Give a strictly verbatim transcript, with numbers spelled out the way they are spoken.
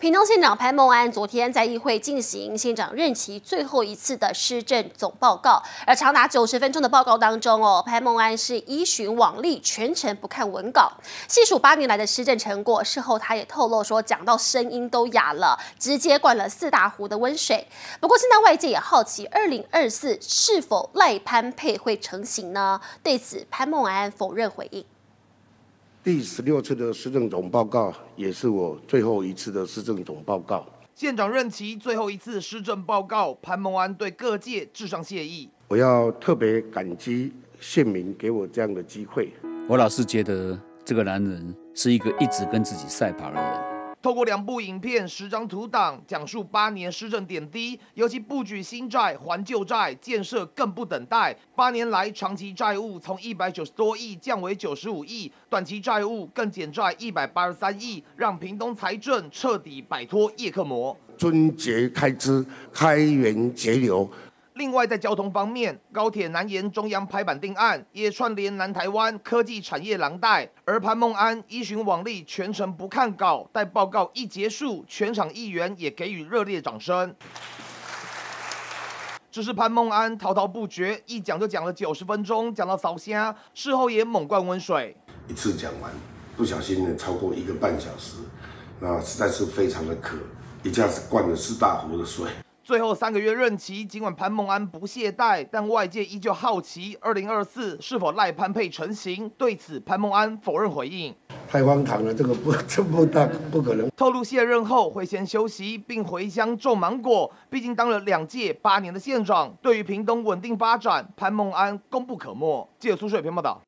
屏东县长潘孟安昨天在议会进行县长任期最后一次的施政总报告，而长达九十分钟的报告当中，哦，潘孟安是依循往例，全程不看文稿，细数八年来的施政成果。事后他也透露说，讲到声音都哑了，直接灌了四大壶的温水。不过现在外界也好奇，二零二四是否赖潘配会成型呢？对此，潘孟安否认回应。 第十六次的施政总报告，也是我最后一次的施政总报告。县长任期最后一次施政报告，潘孟安对各界致上谢意。我要特别感激县民给我这样的机会。我老是觉得这个男人是一个一直跟自己赛跑的人。透过两部影片、十张图档，讲述八年施政点滴，尤其布局新债、还旧债、建设更不等待。八年来，长期债务从一百九十多亿降为九十五亿。 短期债务更减债一百八十三亿，让屏东财政彻底摆脱叶克膜。撙节开支，开源节流。另外，在交通方面，高铁南延中央拍板定案，也串联南台湾科技产业廊带。而潘孟安依循往例，全程不看稿，待报告一结束，全场议员也给予热烈掌声。 只是潘孟安滔滔不绝，一讲就讲了九十分钟，讲到烧香，事后也猛灌温水。一次讲完，不小心呢超过一个半小时，那实在是非常的渴，一下子灌了四大壶的水。最后三个月任期，尽管潘孟安不懈怠，但外界依旧好奇，二零二四是否赖潘配成型？对此，潘孟安否认回应。 太荒唐了，这个不这不大不可能。透露卸任后会先休息，并回乡种芒果。毕竟当了两届八年的县长，对于屏东稳定发展，潘孟安功不可没。记者苏水平报道。